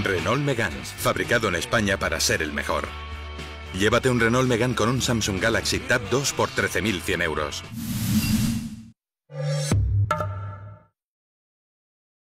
Renault Megane, fabricado en España para ser el mejor. Llévate un Renault Megane con un Samsung Galaxy Tab 2 por 13.100 euros.